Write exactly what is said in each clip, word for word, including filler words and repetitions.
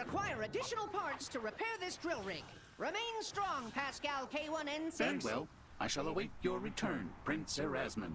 require additional parts to repair this drill rig. Remain strong, Pascal K one N six. Very well. I shall await your return, Prince Erasmus.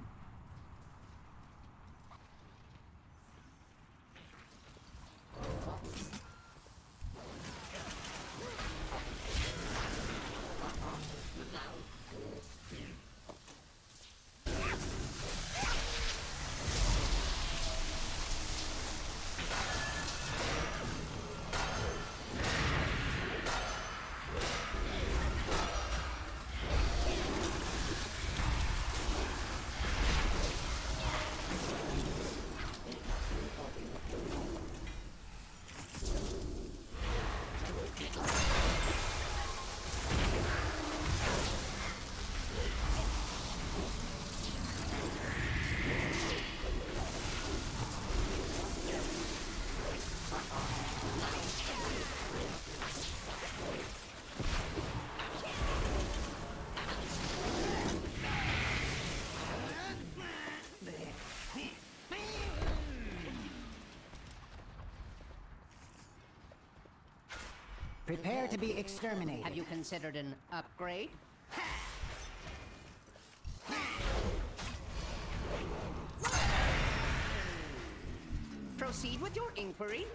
Prepare to be exterminated. Have you considered an upgrade? Proceed with your inquiry.